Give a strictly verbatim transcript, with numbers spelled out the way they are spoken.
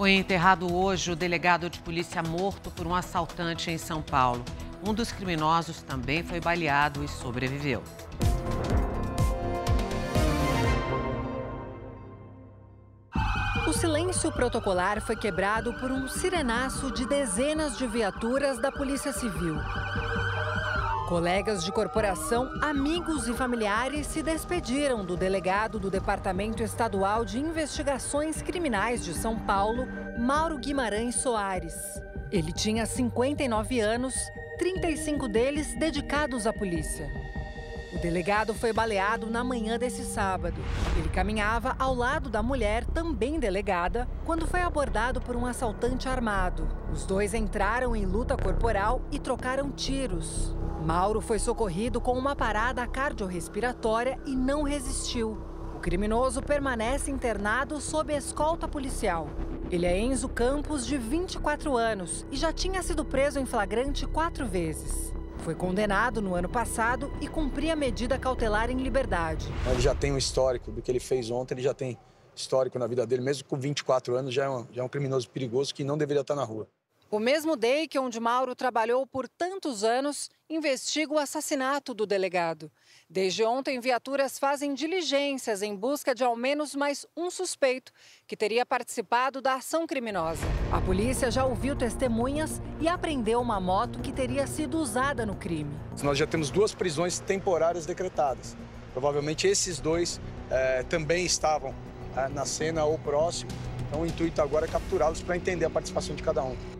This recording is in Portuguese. Foi enterrado hoje o delegado de polícia morto por um assaltante em São Paulo. Um dos criminosos também foi baleado e sobreviveu. O silêncio protocolar foi quebrado por um sirenaço de dezenas de viaturas da Polícia Civil. Colegas de corporação, amigos e familiares se despediram do delegado do Departamento Estadual de Investigações Criminais de São Paulo, Mauro Guimarães Soares. Ele tinha cinquenta e nove anos, trinta e cinco deles dedicados à polícia. O delegado foi baleado na manhã desse sábado. Ele caminhava ao lado da mulher, também delegada, quando foi abordado por um assaltante armado. Os dois entraram em luta corporal e trocaram tiros. Mauro foi socorrido com uma parada cardiorrespiratória e não resistiu. O criminoso permanece internado sob escolta policial. Ele é Enzo Campos, de vinte e quatro anos, e já tinha sido preso em flagrante quatro vezes. Foi condenado no ano passado e cumpria medida cautelar em liberdade. Ele já tem um histórico do que ele fez ontem, ele já tem histórico na vida dele. Mesmo com vinte e quatro anos, já é um, já é um criminoso perigoso que não deveria estar na rua. O mesmo D E I C onde Mauro trabalhou por tantos anos investiga o assassinato do delegado. Desde ontem, viaturas fazem diligências em busca de ao menos mais um suspeito que teria participado da ação criminosa. A polícia já ouviu testemunhas e apreendeu uma moto que teria sido usada no crime. Nós já temos duas prisões temporárias decretadas. Provavelmente esses dois eh, também estavam eh, na cena ou próximo. Então o intuito agora é capturá-los para entender a participação de cada um.